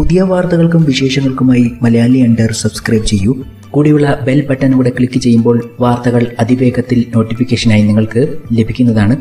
പുതിയ വാർത്തകൾക്കും വിശേഷങ്ങൾക്കുമായി Malayali under subscribe ചെയ്യൂ. കൂടിയുള്ള ബെൽ ബട്ടൺ കൂടെ ക്ലിക്ക് ചെയ്യുമ്പോൾ വാർത്തകൾ അതിവേഗത്തിൽ നോട്ടിഫിക്കേഷനായി നിങ്ങൾക്ക് ലഭിക്കുന്നതാണ്.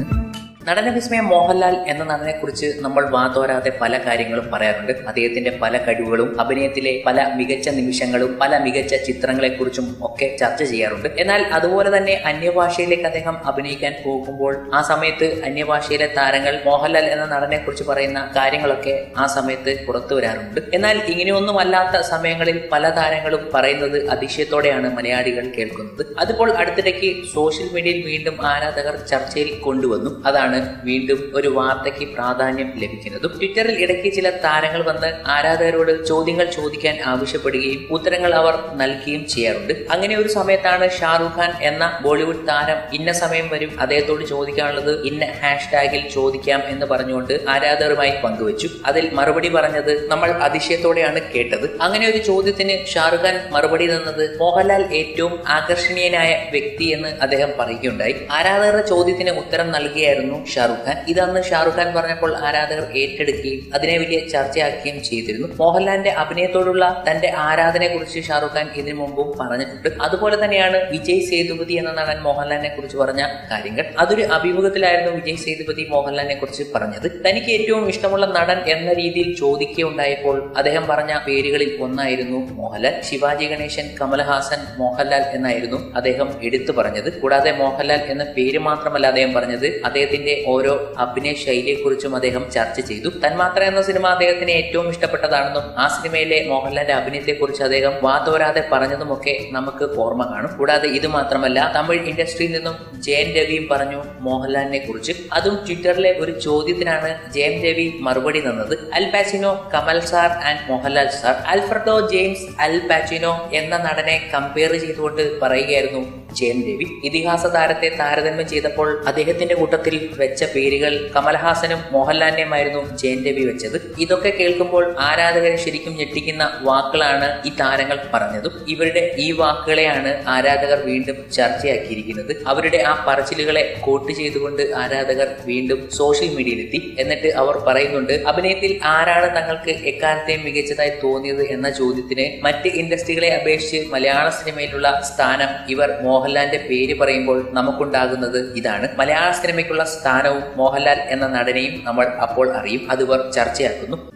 നടന വിസ്മയം മോഹൻലാൽ എന്ന നടനെ കുറിച്ച് നമ്മൾ വാതോരാതെ പല കാര്യങ്ങളും പറയാറുണ്ട്. അദ്ദേഹത്തിന്റെ പല കഴിവുകളും അഭിനയത്തിലെ പല മികച്ച നിമിഷങ്ങളും പല മികച്ച ചിത്രങ്ങളെ കുറിച്ചും ഒക്കെ ചർച്ച ചെയ്യാറുണ്ട്. എന്നാൽ അതുപോലെ തന്നെ അന്യഭാഷയിലേക്ക് അദ്ദേഹം അഭിനയിക്കാൻ പോകുമ്പോൾ ആ സമയത്ത് അന്യഭാഷയിലെ താരങ്ങൾ മോഹൻലാൽ എന്ന നടനെ കുറിച്ച് പറയുന്ന കാര്യങ്ങളൊക്കെ ആ സമയത്ത് പുറത്തു വരാറുണ്ട്. എന്നാൽ ഇങ്ങനെയൊന്നുമല്ലാത്ത സമയങ്ങളിൽ പല താരങ്ങളും പറയുന്നത് അതിശയത്തോടെയാണ് മലയാളികൾ കേൾക്കുന്നത്. അതിപ്പോൾ അടുത്തിടയ്ക്ക് സോഷ്യൽ മീഡിയയിൽ വീണ്ടും ആരാധകർ ചർച്ചയിൽ കൊണ്ടുവന്നു. അതാണ് വീണ്ടും ഒരു വാർത്തയ്ക്ക് പ്രാധാന്യം ലഭിക്കുന്നതും. ട്വിറ്ററിൽ ഇടയ്ക്ക് ചില താരങ്ങൾ വന്ന് ആരാധകരോട് ചോദ്യങ്ങൾ ചോദിക്കാൻ ആവശ്യപ്പെടുകയും ഉത്തരങ്ങൾ അവർ നൽകുകയും ചെയ്യാറുണ്ട്. അങ്ങനെ ഒരു സമയത്താണ് ഷാറുഖാൻ എന്ന ബോളിവുഡ് താരം ഇന്ന സമയം വരും, അദ്ദേഹത്തോട് ചോദിക്കാനുള്ളത് ഇന്ന ഹാഷ്ടാഗിൽ ചോദിക്കാം എന്ന് പറഞ്ഞുകൊണ്ട് ആരാധകരുമായി പങ്കുവച്ചു. അതിൽ മറുപടി പറഞ്ഞത് നമ്മൾ അതിശയത്തോടെയാണ് കേട്ടത്. അങ്ങനെ ഒരു ചോദ്യത്തിന് ഷാറുഖാൻ മറുപടി തന്നത് മോഹൻലാൽ ഏറ്റവും ആകർഷണീയനായ വ്യക്തി എന്ന് അദ്ദേഹം പറയുകയുണ്ടായി. ആരാധകരുടെ ചോദ്യത്തിന് ഉത്തരം നൽകിയായിരുന്നു ഷാറുഖ് ഖാൻ. ഇതന്ന് ഷാറുഖ് ഖാൻ പറഞ്ഞപ്പോൾ ആരാധകർ ഏറ്റെടുക്കുകയും അതിനെ വലിയ ചർച്ചയാക്കുകയും ചെയ്തിരുന്നു. മോഹൻലാലിന്റെ അഭിനയത്തോടുള്ള തന്റെ ആരാധനയെ കുറിച്ച് ഷാറുഖ് ഖാൻ ഇതിനു മുമ്പും പറഞ്ഞിട്ടുണ്ട്. അതുപോലെ തന്നെയാണ് വിജയ് സേതുപതി എന്ന നടൻ മോഹൻലാലിനെ കുറിച്ച് പറഞ്ഞ കാര്യങ്ങൾ. അതൊരു അഭിമുഖത്തിലായിരുന്നു വിജയ് സേതുപതി മോഹൻലാലിനെ കുറിച്ച് പറഞ്ഞത്. തനിക്ക് ഏറ്റവും ഇഷ്ടമുള്ള നടൻ എന്ന രീതിയിൽ ചോദിക്കുകയുണ്ടായപ്പോൾ അദ്ദേഹം പറഞ്ഞ പേരുകളിൽ ഒന്നായിരുന്നു മോഹൻലാൽ. ശിവാജി ഗണേശൻ, കമൽഹാസൻ, മോഹൻലാൽ എന്നായിരുന്നു അദ്ദേഹം എടുത്തു പറഞ്ഞത്. കൂടാതെ മോഹൻലാൽ എന്ന പേര് മാത്രമല്ല അദ്ദേഹം പറഞ്ഞത്, അദ്ദേഹത്തിന്റെ ഓരോ അഭിനയ ശൈലിയെക്കുറിച്ചും അദ്ദേഹം ചർച്ച ചെയ്തു. തന്മാത്ര എന്ന സിനിമ അദ്ദേഹത്തിന് ഏറ്റവും ഇഷ്ടപ്പെട്ടതാണെന്നും ആ സിനിമയിലെ മോഹൻലാലിന്റെ അഭിനയത്തെക്കുറിച്ച് അദ്ദേഹം വാതോരാതെ പറഞ്ഞതുമൊക്കെ നമുക്ക് ഓർമ്മ കാണും. കൂടാതെ ഇത് മാത്രമല്ല, തമിഴ് ഇൻഡസ്ട്രിയിൽ നിന്നും ജയൻ രവിയും പറഞ്ഞു മോഹൻലാലിനെ കുറിച്ച്. അതും ട്വിറ്ററിലെ ഒരു ചോദ്യത്തിനാണ് ജയൻ രവി മറുപടി തന്നത്. Al Pacino, Kamal sir and Mohanlal sir, Alfredo James Al Pacino എന്ന നടനെ കമ്പയർ ചെയ്തുകൊണ്ട് പറയുകയായിരുന്നു ജയൻ രവി. ഇതിഹാസ താരത്തെ താരതമ്യം ചെയ്തപ്പോൾ അദ്ദേഹത്തിന്റെ കൂട്ടത്തിൽ വെച്ച പേരുകൾ കമൽഹാസനും മോഹൻലാലിനെയുമായിരുന്നു ജയൻ രവി വെച്ചത്. ഇതൊക്കെ കേൾക്കുമ്പോൾ ആരാധകരെ ശരിക്കും ഞെട്ടിക്കുന്ന വാക്കുകളാണ് ഈ താരങ്ങൾ പറഞ്ഞതും. ഇവരുടെ ഈ വാക്കുകളെയാണ് ആരാധകർ വീണ്ടും ചർച്ചയാക്കിയിരിക്കുന്നത്. അവരുടെ ആ പറച്ചിലുകളെ കോട്ട് ചെയ്തുകൊണ്ട് ആരാധകർ വീണ്ടും സോഷ്യൽ മീഡിയയിലെത്തി. എന്നിട്ട് അവർ പറയുന്നുണ്ട്, അഭിനയത്തിൽ ആരാണ് തങ്ങൾക്ക് എക്കാലത്തെയും മികച്ചതായി തോന്നിയത് എന്ന ചോദ്യത്തിന് മറ്റ് ഇൻഡസ്ട്രികളെ അപേക്ഷിച്ച് മലയാള സിനിമയിലുള്ള സ്ഥാനം ഇവർ മോഹൻലാലിന്റെ പേര് പറയുമ്പോൾ നമുക്കുണ്ടാകുന്നത് ഇതാണ്. മലയാള സിനിമയ്ക്കുള്ള സ്ഥാനവും മോഹൻലാൽ എന്ന നടനെയും നമ്മൾ അപ്പോൾ അറിയും. അതുവർ ചർച്ചയാക്കുന്നു.